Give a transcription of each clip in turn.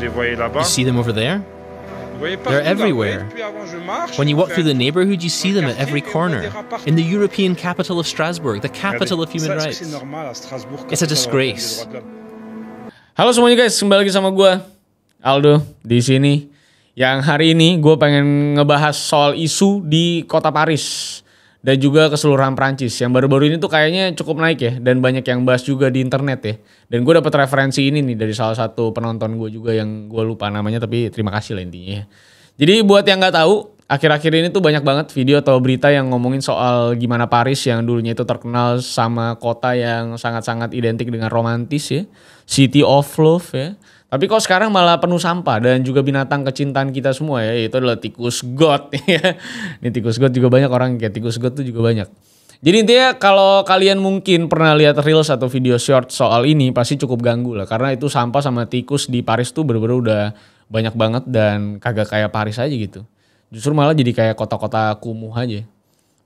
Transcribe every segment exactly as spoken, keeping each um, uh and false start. Vous les voyez là-bas? You see them over there? They're everywhere. When you walk through the neighborhood, you see them at every corner. In the European capital of Strasbourg, the capital of human rights. It's a disgrace. Halo semuanya guys, kembali lagi sama gue, Aldo, di sini. Yang hari ini gue pengen ngebahas soal isu di kota Paris dan juga keseluruhan Prancis. Yang baru-baru ini tuh kayaknya cukup naik ya, dan banyak yang bahas juga di internet ya. Dan gue dapet referensi ini nih dari salah satu penonton gue juga yang gue lupa namanya, tapi terima kasih lah intinya. Jadi buat yang nggak tahu, akhir-akhir ini tuh banyak banget video atau berita yang ngomongin soal gimana Paris yang dulunya itu terkenal sama kota yang sangat-sangat identik dengan romantis ya, City of Love ya. Tapi kok sekarang malah penuh sampah dan juga binatang kecintaan kita semua ya, yaitu adalah tikus got ya. Ini tikus got juga banyak orang, kayak tikus got tuh juga banyak. Jadi intinya kalau kalian mungkin pernah lihat reels atau video short soal ini pasti cukup ganggu lah. Karena itu sampah sama tikus di Paris tuh bener-bener udah banyak banget dan kagak kayak Paris aja gitu. Justru malah jadi kayak kota-kota kumuh aja.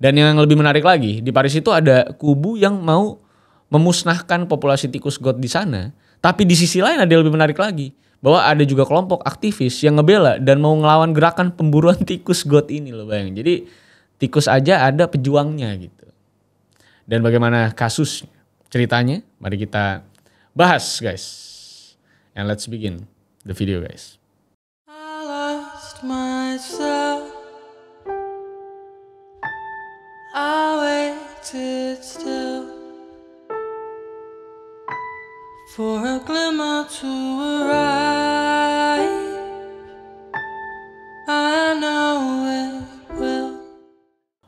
Dan yang lebih menarik lagi, di Paris itu ada kubu yang mau memusnahkan populasi tikus got di sana. Tapi di sisi lain ada yang lebih menarik lagi, bahwa ada juga kelompok aktivis yang ngebela dan mau ngelawan gerakan pemburuan tikus got ini loh bayang. Jadi tikus aja ada pejuangnya gitu. Dan bagaimana kasusnya? Ceritanya mari kita bahas guys. And let's begin the video guys. I lost myself. I waited still. For a glimmer to arrive, I know it will.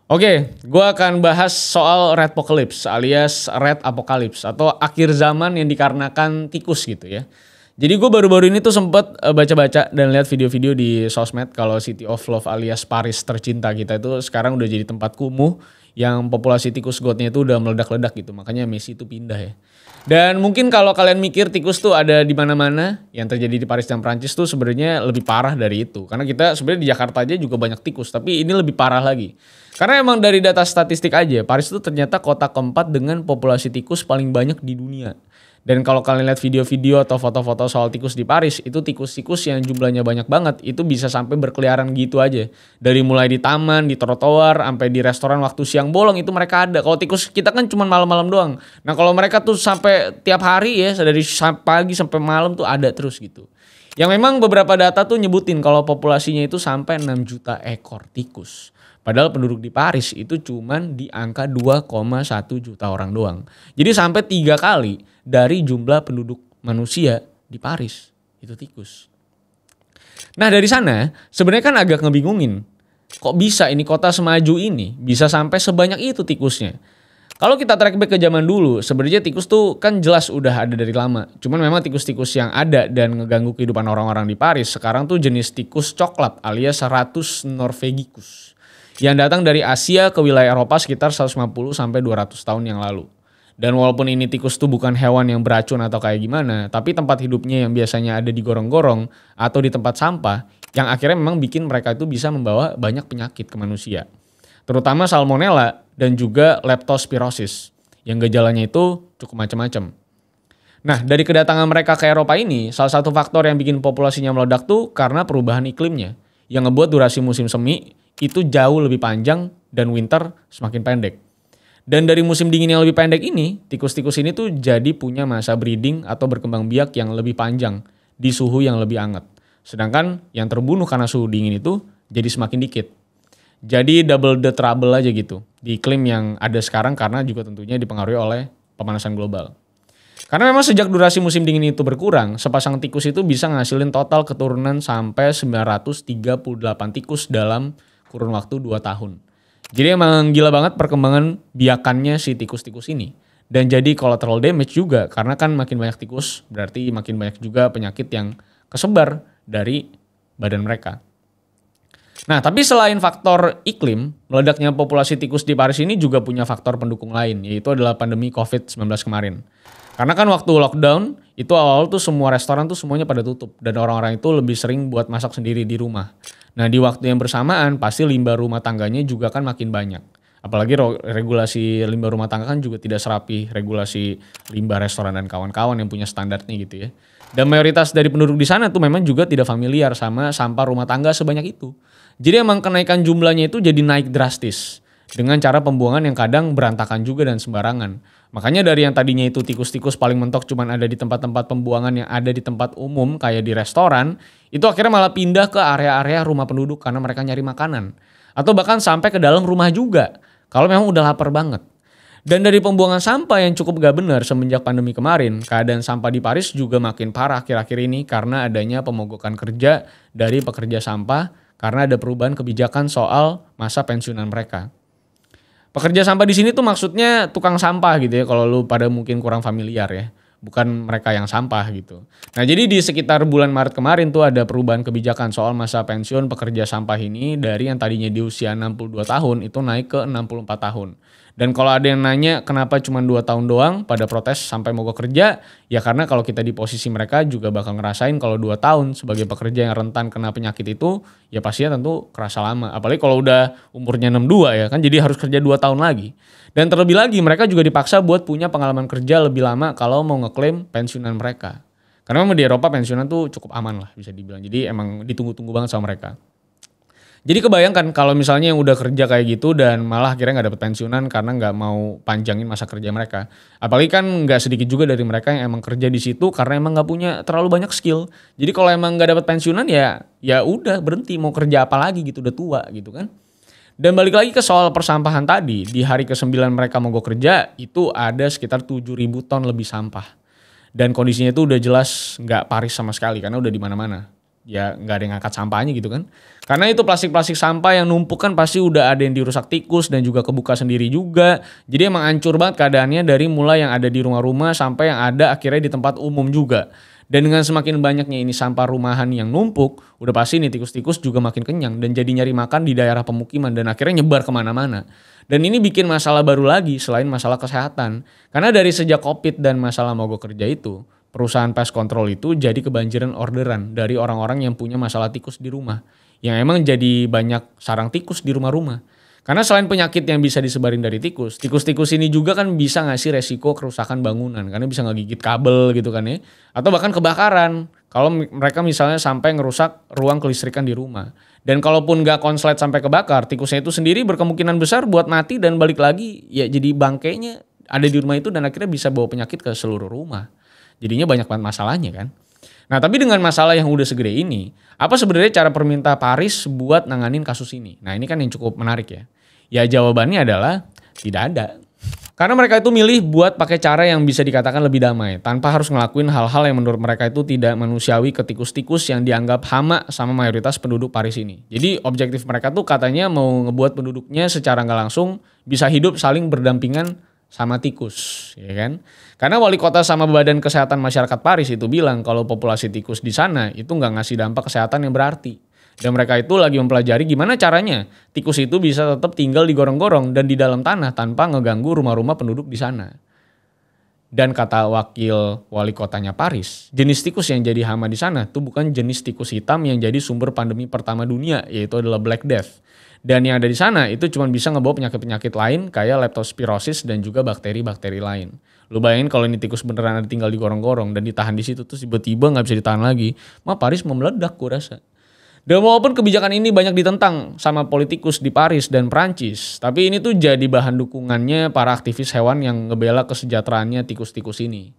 Oke, gue akan bahas soal Redpocalypse alias Red Apocalypse atau akhir zaman yang dikarenakan tikus gitu ya. Jadi gue baru-baru ini tuh sempet baca-baca dan lihat video-video di sosmed kalau City of Love alias Paris tercinta kita itu sekarang udah jadi tempat kumuh yang populasi tikus gotnya itu udah meledak-ledak gitu. Makanya Messi itu pindah ya. Dan mungkin kalau kalian mikir tikus tuh ada di mana-mana, yang terjadi di Paris dan Prancis tuh sebenarnya lebih parah dari itu. Karena kita sebenarnya di Jakarta aja juga banyak tikus, tapi ini lebih parah lagi. Karena emang dari data statistik aja, Paris itu ternyata kota keempat dengan populasi tikus paling banyak di dunia. Dan kalau kalian lihat video-video atau foto-foto soal tikus di Paris, itu tikus-tikus yang jumlahnya banyak banget, itu bisa sampai berkeliaran gitu aja. Dari mulai di taman, di trotoar, sampai di restoran waktu siang bolong itu mereka ada. Kalau tikus kita kan cuma malam-malam doang. Nah kalau mereka tuh sampai tiap hari ya, dari pagi sampai malam tuh ada terus gitu. Yang memang beberapa data tuh nyebutin kalau populasinya itu sampai enam juta ekor tikus. Padahal penduduk di Paris itu cuman di angka dua koma satu juta orang doang. Jadi sampai tiga kali dari jumlah penduduk manusia di Paris itu tikus. Nah dari sana sebenarnya kan agak ngebingungin. Kok bisa ini kota semaju ini bisa sampai sebanyak itu tikusnya? Kalau kita track back ke zaman dulu, sebenarnya tikus tuh kan jelas udah ada dari lama. Cuman memang tikus-tikus yang ada dan ngeganggu kehidupan orang-orang di Paris sekarang tuh jenis tikus coklat alias Rattus norvegicus. Yang datang dari Asia ke wilayah Eropa sekitar seratus lima puluh sampai dua ratus tahun yang lalu. Dan walaupun ini tikus tuh bukan hewan yang beracun atau kayak gimana, tapi tempat hidupnya yang biasanya ada di gorong-gorong atau di tempat sampah, yang akhirnya memang bikin mereka itu bisa membawa banyak penyakit ke manusia. Terutama salmonella dan juga leptospirosis, yang gejalanya itu cukup macam-macam. Nah, dari kedatangan mereka ke Eropa ini, salah satu faktor yang bikin populasinya meledak tuh karena perubahan iklimnya, yang ngebuat durasi musim semi itu jauh lebih panjang dan winter semakin pendek. Dan dari musim dingin yang lebih pendek ini, tikus-tikus ini tuh jadi punya masa breeding atau berkembang biak yang lebih panjang di suhu yang lebih hangat. Sedangkan yang terbunuh karena suhu dingin itu jadi semakin dikit. Jadi double the trouble aja gitu di iklim yang ada sekarang karena juga tentunya dipengaruhi oleh pemanasan global. Karena memang sejak durasi musim dingin itu berkurang, sepasang tikus itu bisa ngasilin total keturunan sampai sembilan ratus tiga puluh delapan tikus dalam kurun waktu dua tahun. Jadi emang gila banget perkembangan biakannya si tikus-tikus ini. Dan jadi collateral damage juga karena kan makin banyak tikus berarti makin banyak juga penyakit yang kesebar dari badan mereka. Nah tapi selain faktor iklim, meledaknya populasi tikus di Paris ini juga punya faktor pendukung lain, yaitu adalah pandemi covid sembilan belas kemarin. Karena kan waktu lockdown itu awal-awal tuh semua restoran tuh semuanya pada tutup dan orang-orang itu lebih sering buat masak sendiri di rumah. Nah di waktu yang bersamaan pasti limbah rumah tangganya juga kan makin banyak. Apalagi regulasi limbah rumah tangga kan juga tidak serapi regulasi limbah restoran dan kawan-kawan yang punya standarnya gitu ya. Dan mayoritas dari penduduk di sana tuh memang juga tidak familiar sama sampah rumah tangga sebanyak itu. Jadi emang kenaikan jumlahnya itu jadi naik drastis. Dengan cara pembuangan yang kadang berantakan juga dan sembarangan. Makanya dari yang tadinya itu tikus-tikus paling mentok cuman ada di tempat-tempat pembuangan yang ada di tempat umum kayak di restoran. Itu akhirnya malah pindah ke area-area rumah penduduk karena mereka nyari makanan. Atau bahkan sampai ke dalam rumah juga. Kalau memang udah lapar banget. Dan dari pembuangan sampah yang cukup gak benar semenjak pandemi kemarin, keadaan sampah di Paris juga makin parah akhir-akhir ini karena adanya pemogokan kerja dari pekerja sampah karena ada perubahan kebijakan soal masa pensiunan mereka. Pekerja sampah di sini tuh maksudnya tukang sampah gitu ya, kalau lu pada mungkin kurang familiar ya. Bukan mereka yang sampah gitu. Nah jadi di sekitar bulan Maret kemarin tuh ada perubahan kebijakan soal masa pensiun pekerja sampah ini dari yang tadinya di usia enam puluh dua tahun itu naik ke enam puluh empat tahun. Dan kalau ada yang nanya kenapa cuma dua tahun doang pada protes sampai mogok kerja, ya karena kalau kita di posisi mereka juga bakal ngerasain kalau dua tahun sebagai pekerja yang rentan kena penyakit itu, ya pastinya tentu kerasa lama. Apalagi kalau udah umurnya enam puluh dua ya kan, jadi harus kerja dua tahun lagi. Dan terlebih lagi mereka juga dipaksa buat punya pengalaman kerja lebih lama kalau mau ngeklaim pensiunan mereka. Karena memang di Eropa pensiunan tuh cukup aman lah bisa dibilang, jadi emang ditunggu-tunggu banget sama mereka. Jadi kebayangkan kalau misalnya yang udah kerja kayak gitu dan malah akhirnya nggak dapet pensiunan karena nggak mau panjangin masa kerja mereka. Apalagi kan nggak sedikit juga dari mereka yang emang kerja di situ karena emang nggak punya terlalu banyak skill. Jadi kalau emang nggak dapet pensiunan ya ya udah berhenti, mau kerja apa lagi gitu, udah tua gitu kan. Dan balik lagi ke soal persampahan tadi, di hari kesembilan mereka mogok kerja itu ada sekitar tujuh ribu ton lebih sampah. Dan kondisinya itu udah jelas nggak Paris sama sekali karena udah di mana-mana. Ya nggak ada yang ngangkat sampahnya gitu kan. Karena itu plastik-plastik sampah yang numpuk kan pasti udah ada yang dirusak tikus dan juga kebuka sendiri juga. Jadi emang hancur banget keadaannya dari mulai yang ada di rumah-rumah sampai yang ada akhirnya di tempat umum juga. Dan dengan semakin banyaknya ini sampah rumahan yang numpuk, udah pasti nih tikus-tikus juga makin kenyang dan jadi nyari makan di daerah pemukiman dan akhirnya nyebar kemana-mana. Dan ini bikin masalah baru lagi selain masalah kesehatan. Karena dari sejak COVID dan masalah mogok kerja itu, perusahaan pest control itu jadi kebanjiran orderan dari orang-orang yang punya masalah tikus di rumah. Yang emang jadi banyak sarang tikus di rumah-rumah. Karena selain penyakit yang bisa disebarin dari tikus, tikus-tikus ini juga kan bisa ngasih resiko kerusakan bangunan. Karena bisa ngegigit kabel gitu kan ya. Atau bahkan kebakaran. Kalau mereka misalnya sampai ngerusak ruang kelistrikan di rumah. Dan kalaupun gak konslet sampai kebakar, tikusnya itu sendiri berkemungkinan besar buat mati dan balik lagi. Ya jadi bangkainya ada di rumah itu dan akhirnya bisa bawa penyakit ke seluruh rumah. Jadinya banyak banget masalahnya kan. Nah tapi dengan masalah yang udah segede ini, apa sebenarnya cara pemerintah Paris buat nanganin kasus ini? Nah ini kan yang cukup menarik ya. Ya jawabannya adalah tidak ada. Karena mereka itu milih buat pakai cara yang bisa dikatakan lebih damai. Tanpa harus ngelakuin hal-hal yang menurut mereka itu tidak manusiawi ke tikus-tikus yang dianggap hama sama mayoritas penduduk Paris ini. Jadi objektif mereka tuh katanya mau ngebuat penduduknya secara nggak langsung bisa hidup saling berdampingan sama tikus, ya kan? Karena wali kota sama badan kesehatan masyarakat Paris itu bilang kalau populasi tikus di sana itu nggak ngasih dampak kesehatan yang berarti. Dan mereka itu lagi mempelajari gimana caranya tikus itu bisa tetap tinggal di gorong-gorong dan di dalam tanah tanpa ngeganggu rumah-rumah penduduk di sana. Dan kata wakil wali kotanya Paris, jenis tikus yang jadi hama di sana itu bukan jenis tikus hitam yang jadi sumber pandemi pertama dunia, yaitu adalah Black Death. Dan yang ada di sana itu cuma bisa ngebawa penyakit-penyakit lain kayak leptospirosis dan juga bakteri-bakteri lain. Lu bayangin kalau ini tikus beneran ada tinggal di gorong-gorong dan ditahan di situ terus tiba-tiba nggak bisa ditahan lagi, mah Paris mau meledak gua rasa. Dan walaupun kebijakan ini banyak ditentang sama politikus di Paris dan Prancis, tapi ini tuh jadi bahan dukungannya para aktivis hewan yang ngebela kesejahteraannya tikus-tikus ini.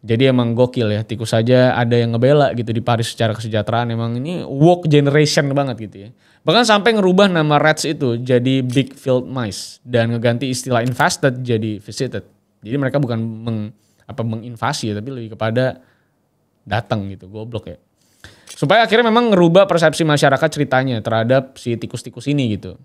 Jadi emang gokil ya, tikus saja ada yang ngebela gitu di Paris secara kesejahteraan. Emang ini woke generation banget gitu ya. Bahkan sampai ngerubah nama rats itu jadi big field mice dan ngeganti istilah infested jadi visited. Jadi mereka bukan meng, apa, menginvasi tapi lebih kepada datang gitu, goblok ya. Supaya akhirnya memang ngerubah persepsi masyarakat ceritanya terhadap si tikus-tikus ini gitu.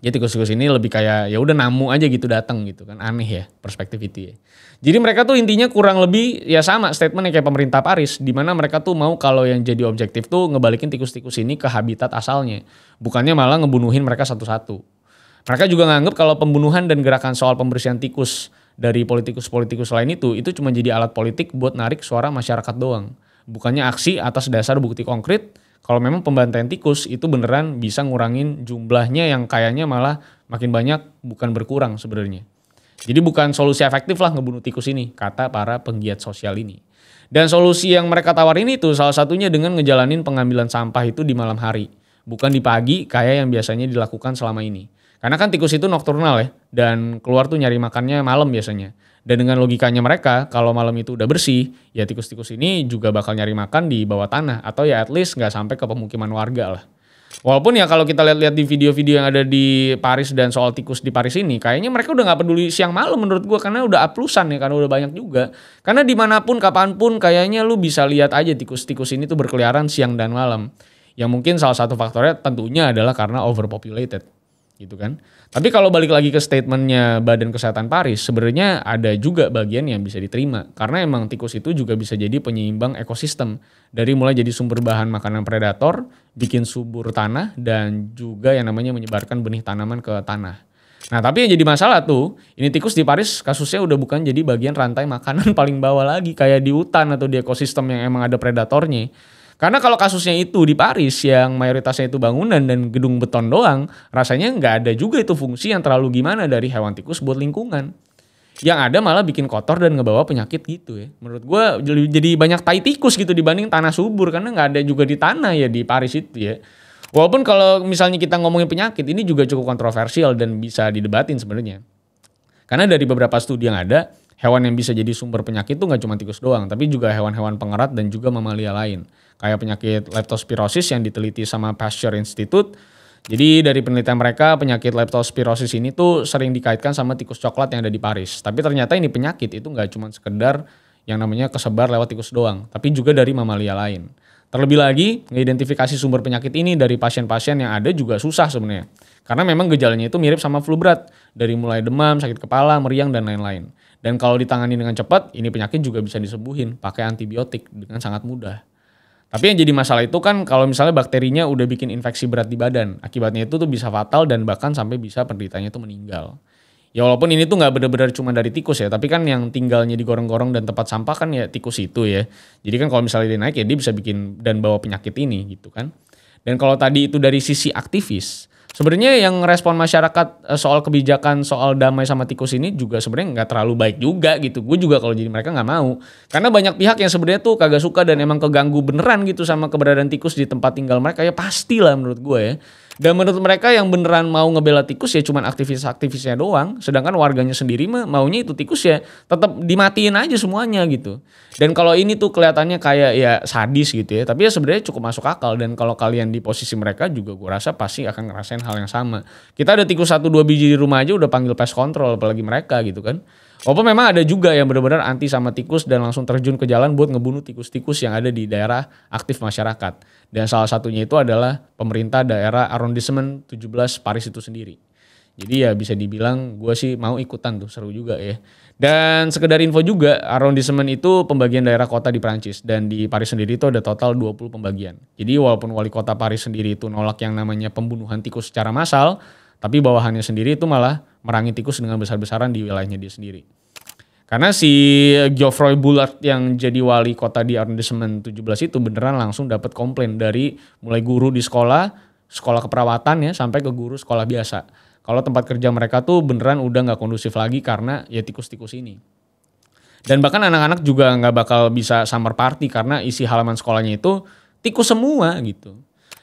Jadi tikus-tikus ini lebih kayak ya udah namu aja gitu datang gitu kan, aneh ya perspektif itu ya. Jadi mereka tuh intinya kurang lebih ya sama statementnya kayak pemerintah Paris, di mana mereka tuh mau kalau yang jadi objektif tuh ngebalikin tikus-tikus ini ke habitat asalnya, bukannya malah ngebunuhin mereka satu-satu. Mereka juga nganggep kalau pembunuhan dan gerakan soal pembersihan tikus dari politikus-politikus lain itu itu cuma jadi alat politik buat narik suara masyarakat doang. Bukannya aksi atas dasar bukti konkret kalau memang pembantaian tikus itu beneran bisa ngurangin jumlahnya yang kayaknya malah makin banyak bukan berkurang sebenarnya. Jadi bukan solusi efektif lah ngebunuh tikus ini, kata para penggiat sosial ini. Dan solusi yang mereka tawarin itu salah satunya dengan ngejalanin pengambilan sampah itu di malam hari. Bukan di pagi kayak yang biasanya dilakukan selama ini. Karena kan tikus itu nokturnal ya, dan keluar tuh nyari makannya malam biasanya. Dan dengan logikanya mereka, kalau malam itu udah bersih, ya tikus-tikus ini juga bakal nyari makan di bawah tanah. Atau ya at least nggak sampai ke pemukiman warga lah. Walaupun ya kalau kita lihat-lihat di video-video yang ada di Paris dan soal tikus di Paris ini, kayaknya mereka udah nggak peduli siang malam menurut gue. Karena udah aplusan ya, karena udah banyak juga. Karena dimanapun, kapanpun kayaknya lu bisa lihat aja tikus-tikus ini tuh berkeliaran siang dan malam. Yang mungkin salah satu faktornya tentunya adalah karena overpopulated. Gitu kan. Tapi kalau balik lagi ke statementnya Badan Kesehatan Paris, sebenarnya ada juga bagian yang bisa diterima. Karena emang tikus itu juga bisa jadi penyeimbang ekosistem. Dari mulai jadi sumber bahan makanan predator, bikin subur tanah, dan juga yang namanya menyebarkan benih tanaman ke tanah. Nah tapi yang jadi masalah tuh, ini tikus di Paris kasusnya udah bukan jadi bagian rantai makanan paling bawah lagi. Kayak di hutan atau di ekosistem yang emang ada predatornya. Karena kalau kasusnya itu di Paris yang mayoritasnya itu bangunan dan gedung beton doang, rasanya nggak ada juga itu fungsi yang terlalu gimana dari hewan tikus buat lingkungan. Yang ada malah bikin kotor dan ngebawa penyakit gitu ya. Menurut gue jadi banyak tai tikus gitu dibanding tanah subur, karena nggak ada juga di tanah ya di Paris itu ya. Walaupun kalau misalnya kita ngomongin penyakit, ini juga cukup kontroversial dan bisa didebatin sebenarnya. Karena dari beberapa studi yang ada, hewan yang bisa jadi sumber penyakit itu nggak cuma tikus doang, tapi juga hewan-hewan pengerat dan juga mamalia lain. Kayak penyakit leptospirosis yang diteliti sama Pasteur Institute. Jadi dari penelitian mereka, penyakit leptospirosis ini tuh sering dikaitkan sama tikus coklat yang ada di Paris. Tapi ternyata ini penyakit itu nggak cuma sekedar yang namanya kesebar lewat tikus doang, tapi juga dari mamalia lain. Terlebih lagi, mengidentifikasi sumber penyakit ini dari pasien-pasien yang ada juga susah sebenarnya. Karena memang gejalanya itu mirip sama flu berat. Dari mulai demam, sakit kepala, meriang, dan lain-lain. Dan kalau ditangani dengan cepat, ini penyakit juga bisa disembuhin pakai antibiotik dengan sangat mudah. Tapi yang jadi masalah itu kan kalau misalnya bakterinya udah bikin infeksi berat di badan. Akibatnya itu tuh bisa fatal dan bahkan sampai bisa penderitanya tuh meninggal. Ya walaupun ini tuh nggak benar-benar cuma dari tikus ya, tapi kan yang tinggalnya di gorong-gorong dan tempat sampah kan ya tikus itu ya. Jadi kan kalau misalnya dia naik ya dia bisa bikin dan bawa penyakit ini gitu kan. Dan kalau tadi itu dari sisi aktivis, sebenarnya yang respon masyarakat soal kebijakan soal damai sama tikus ini juga sebenarnya nggak terlalu baik juga gitu. Gue juga kalau jadi mereka nggak mau. Karena banyak pihak yang sebenarnya tuh kagak suka dan emang keganggu beneran gitu sama keberadaan tikus di tempat tinggal mereka. Ya pastilah menurut gue ya. Dan menurut mereka yang beneran mau ngebela tikus ya cuman aktivis-aktivisnya doang. Sedangkan warganya sendiri mah maunya itu tikus ya tetap dimatiin aja semuanya gitu. Dan kalau ini tuh kelihatannya kayak ya sadis gitu ya. Tapi ya sebenarnya cukup masuk akal. Dan kalau kalian di posisi mereka juga gue rasa pasti akan ngerasain hal yang sama. Kita ada tikus satu dua biji di rumah aja udah panggil pest control, apalagi mereka gitu kan. Walaupun memang ada juga yang benar-benar anti sama tikus dan langsung terjun ke jalan buat ngebunuh tikus-tikus yang ada di daerah aktif masyarakat. Dan salah satunya itu adalah pemerintah daerah arrondissement tujuh belas Paris itu sendiri. Jadi ya bisa dibilang gue sih mau ikutan tuh, seru juga ya. Dan sekedar info juga, arrondissement itu pembagian daerah kota di Prancis. Dan di Paris sendiri itu ada total dua puluh pembagian. Jadi walaupun wali kota Paris sendiri itu nolak yang namanya pembunuhan tikus secara massal, tapi bawahannya sendiri itu malah merangi tikus dengan besar-besaran di wilayahnya dia sendiri. Karena si Geoffroy Boulard yang jadi wali kota di arrondissement tujuh belas itu beneran langsung dapat komplain dari mulai guru di sekolah, sekolah keperawatan ya, sampai ke guru sekolah biasa. Kalau tempat kerja mereka tuh beneran udah nggak kondusif lagi karena ya tikus-tikus ini. Dan bahkan anak-anak juga nggak bakal bisa summer party karena isi halaman sekolahnya itu tikus semua gitu.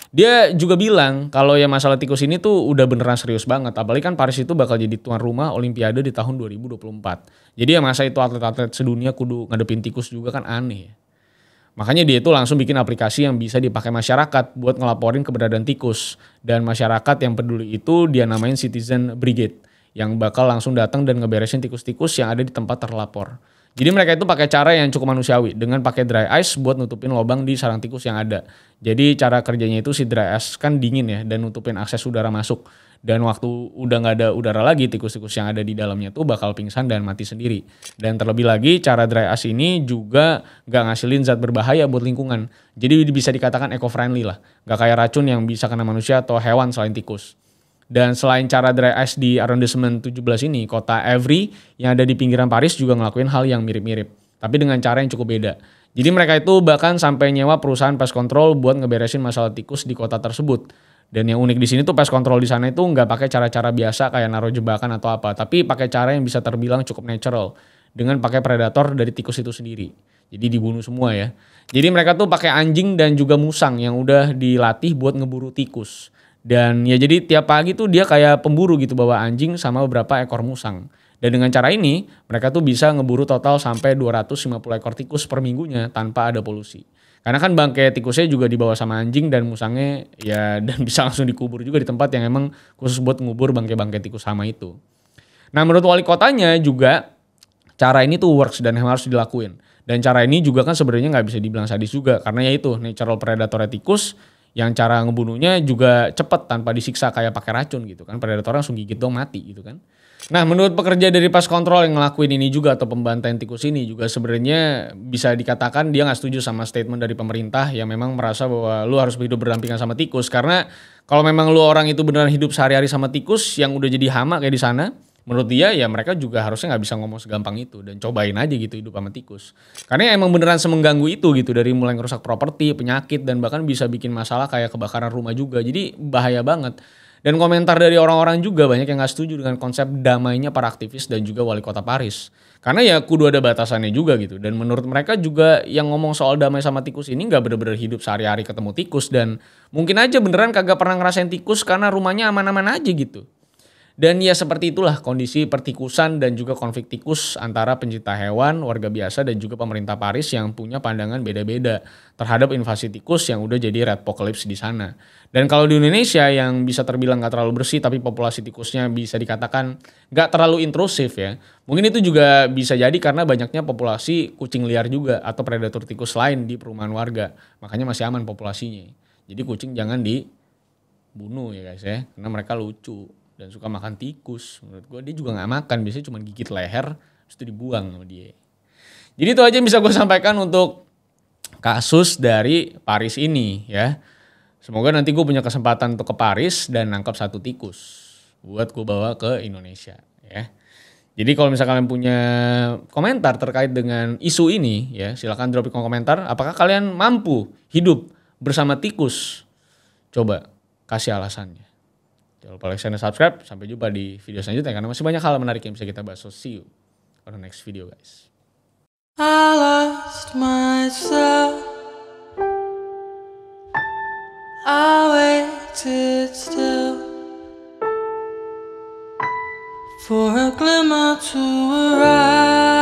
Dia juga bilang kalau ya masalah tikus ini tuh udah beneran serius banget. Apalagi kan Paris itu bakal jadi tuan rumah Olimpiade di tahun dua ribu dua puluh empat. Jadi ya masa itu atlet-atlet sedunia kudu ngadepin tikus juga kan aneh. Makanya dia itu langsung bikin aplikasi yang bisa dipakai masyarakat buat ngelaporin keberadaan tikus. Dan masyarakat yang peduli itu dia namain Citizen Brigade. Yang bakal langsung datang dan ngeberesin tikus-tikus yang ada di tempat terlapor. Jadi mereka itu pakai cara yang cukup manusiawi dengan pakai dry ice buat nutupin lubang di sarang tikus yang ada. Jadi cara kerjanya itu si dry ice kan dingin ya dan nutupin akses udara masuk. Dan waktu udah nggak ada udara lagi, tikus-tikus yang ada di dalamnya tuh bakal pingsan dan mati sendiri. Dan terlebih lagi cara dry ice ini juga nggak ngasilin zat berbahaya buat lingkungan. Jadi bisa dikatakan eco-friendly lah. Nggak kayak racun yang bisa kena manusia atau hewan selain tikus. Dan selain cara dry ice di arrondissement tujuh belas ini, kota Evry yang ada di pinggiran Paris juga ngelakuin hal yang mirip-mirip. Tapi dengan cara yang cukup beda. Jadi mereka itu bahkan sampai nyewa perusahaan pest control buat ngeberesin masalah tikus di kota tersebut. Dan yang unik di sini tuh pest control di sana itu nggak pakai cara-cara biasa kayak naruh jebakan atau apa. Tapi pakai cara yang bisa terbilang cukup natural. Dengan pakai predator dari tikus itu sendiri. Jadi dibunuh semua ya. Jadi mereka tuh pakai anjing dan juga musang yang udah dilatih buat ngeburu tikus. Dan ya jadi tiap pagi tuh dia kayak pemburu gitu, bawa anjing sama beberapa ekor musang. Dan dengan cara ini mereka tuh bisa ngeburu total sampai dua ratus lima puluh ekor tikus per minggunya tanpa ada polusi. Karena kan bangkai tikusnya juga dibawa sama anjing dan musangnya ya, dan bisa langsung dikubur juga di tempat yang emang khusus buat ngubur bangkai-bangkai tikus sama itu. Nah menurut wali kotanya juga cara ini tuh works dan harus dilakuin. Dan cara ini juga kan sebenarnya nggak bisa dibilang sadis juga karena ya itu natural predator tikus. Yang cara ngebunuhnya juga cepet tanpa disiksa kayak pakai racun gitu kan. Predator langsung gigit dong mati gitu kan. Nah menurut pekerja dari Pest Control yang ngelakuin ini juga atau pembantaian tikus ini juga sebenarnya bisa dikatakan dia gak setuju sama statement dari pemerintah yang memang merasa bahwa lu harus hidup berdampingan sama tikus. Karena kalau memang lu orang itu beneran hidup sehari-hari sama tikus yang udah jadi hama kayak di sana, menurut dia ya mereka juga harusnya nggak bisa ngomong segampang itu dan cobain aja gitu hidup sama tikus. Karena emang beneran semengganggu itu gitu, dari mulai ngerusak properti, penyakit, dan bahkan bisa bikin masalah kayak kebakaran rumah juga. Jadi bahaya banget. Dan komentar dari orang-orang juga banyak yang nggak setuju dengan konsep damainya para aktivis dan juga wali kota Paris. Karena ya kudu ada batasannya juga gitu. Dan menurut mereka juga yang ngomong soal damai sama tikus ini nggak bener-bener hidup sehari-hari ketemu tikus. Dan mungkin aja beneran kagak pernah ngerasain tikus karena rumahnya aman-aman aja gitu. Dan ya seperti itulah kondisi pertikusan dan juga konflik tikus antara pencinta hewan, warga biasa, dan juga pemerintah Paris yang punya pandangan beda-beda terhadap invasi tikus yang udah jadi redpocalypse di sana. Dan kalau di Indonesia yang bisa terbilang gak terlalu bersih tapi populasi tikusnya bisa dikatakan gak terlalu intrusif ya. Mungkin itu juga bisa jadi karena banyaknya populasi kucing liar juga atau predator tikus lain di perumahan warga. Makanya masih aman populasinya. Jadi kucing jangan dibunuh ya guys ya, karena mereka lucu. Dan suka makan tikus. Menurut gue dia juga gak makan. Biasanya cuma gigit leher. Terus itu dibuang sama dia. Jadi itu aja yang bisa gue sampaikan untuk kasus dari Paris ini ya. Semoga nanti gue punya kesempatan untuk ke Paris dan nangkap satu tikus. Buat gue bawa ke Indonesia ya. Jadi kalau misalnya kalian punya komentar terkait dengan isu ini ya, silahkan drop di kolom komentar. Apakah kalian mampu hidup bersama tikus? Coba kasih alasannya. Jangan lupa like, share, dan subscribe. Sampai jumpa di video selanjutnya karena masih banyak hal menarik yang bisa kita bahas. So see you on the next video guys. I lost myself. I waited still for a glimmer to arrive.